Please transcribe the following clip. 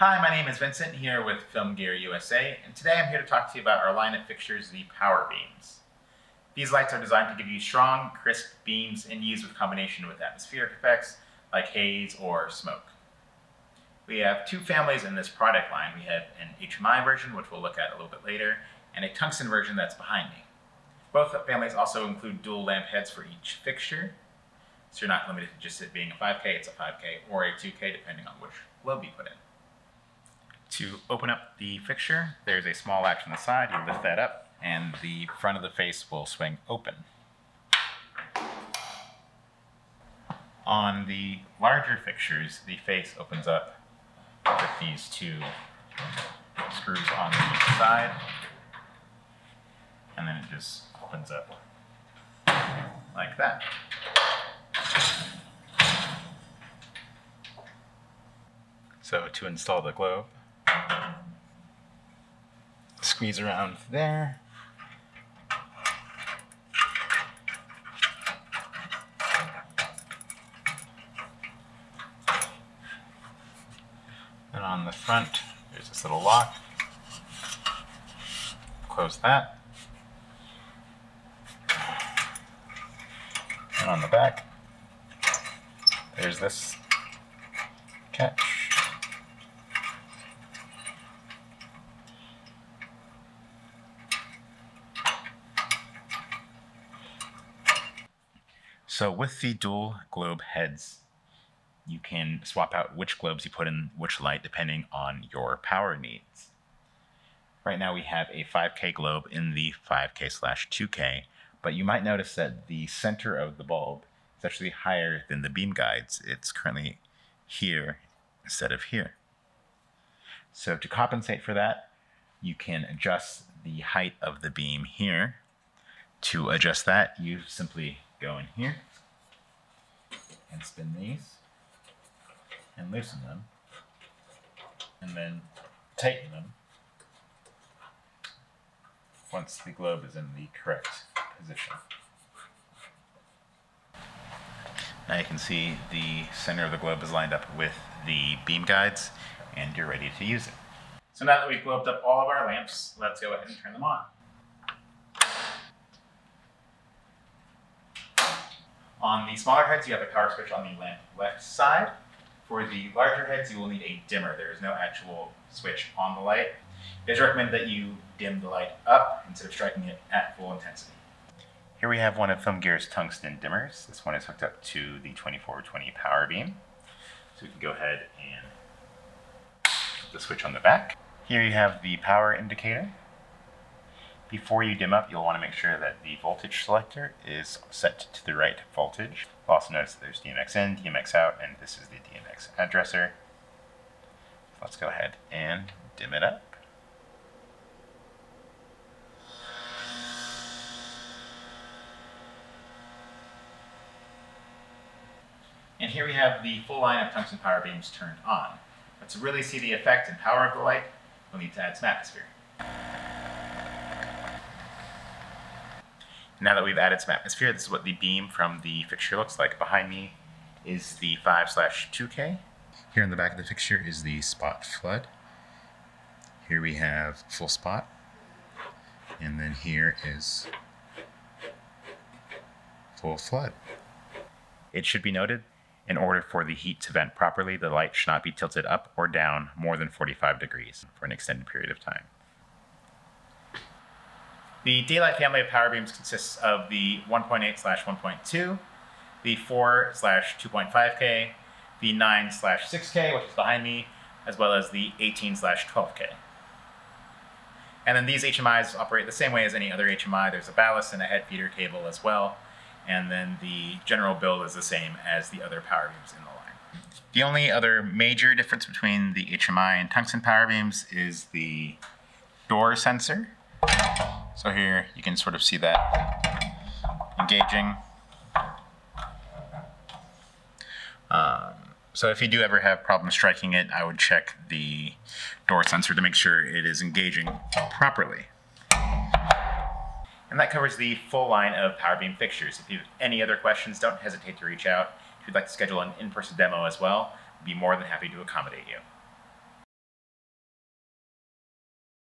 Hi, my name is Vincent here with Film Gear USA, and today I'm here to talk to you about our line of fixtures, the PowerBeams. These lights are designed to give you strong, crisp beams and used with combination with atmospheric effects like haze or smoke. We have two families in this product line. We have an HMI version, which we'll look at a little bit later, and a tungsten version that's behind me. Both families also include dual lamp heads for each fixture, so you're not limited to just it being a 5K, it's a 5K, or a 2K, depending on which lobe you put in. To open up the fixture, there's a small latch on the side. You lift that up and the front of the face will swing open. On the larger fixtures, the face opens up with these two screws on each side, and then it just opens up like that. So to install the globe, squeeze around there, and on the front there's this little lock, close that, and on the back there's this catch. So with the dual globe heads, you can swap out which globes you put in which light depending on your power needs. Right now we have a 5K globe in the 5K/2K, but you might notice that the center of the bulb is actually higher than the beam guides. It's currently here instead of here. So to compensate for that, you can adjust the height of the beam here. To adjust that, you simply go in here and spin these and loosen them and then tighten them once the globe is in the correct position. Now you can see the center of the globe is lined up with the beam guides and you're ready to use it. So now that we've globed up all of our lamps, let's go ahead and turn them on. On the smaller heads, you have a power switch on the left side. For the larger heads, you will need a dimmer. There is no actual switch on the light. It is recommended that you dim the light up instead of striking it at full intensity. Here we have one of Film Gear's tungsten dimmers. This one is hooked up to the 2420 power beam. So we can go ahead and put the switch on the back. Here you have the power indicator. Before you dim up, you'll want to make sure that the voltage selector is set to the right voltage. You'll also notice that there's DMX in, DMX out, and this is the DMX addresser. Let's go ahead and dim it up. And here we have the full line of tungsten power beams turned on. But to really see the effect and power of the light, we'll need to add some atmosphere. Now that we've added some atmosphere, this is what the beam from the fixture looks like. Behind me is the 5/2K. Here in the back of the fixture is the spot flood. Here we have full spot. And then here is full flood. It should be noted, in order for the heat to vent properly, the light should not be tilted up or down more than 45 degrees for an extended period of time. The daylight family of power beams consists of the 1.8/1.2, the 4/2.5K, the 9/6K, which is behind me, as well as the 18/12K. And then these HMIs operate the same way as any other HMI. There's a ballast and a head feeder cable as well. And then the general build is the same as the other power beams in the line. The only other major difference between the HMI and tungsten power beams is the door sensor. So here you can sort of see that engaging. So if you do ever have problems striking it, I would check the door sensor to make sure it is engaging properly. And that covers the full line of PowerBeam fixtures. If you have any other questions, don't hesitate to reach out. If you'd like to schedule an in-person demo as well, I'd be more than happy to accommodate you.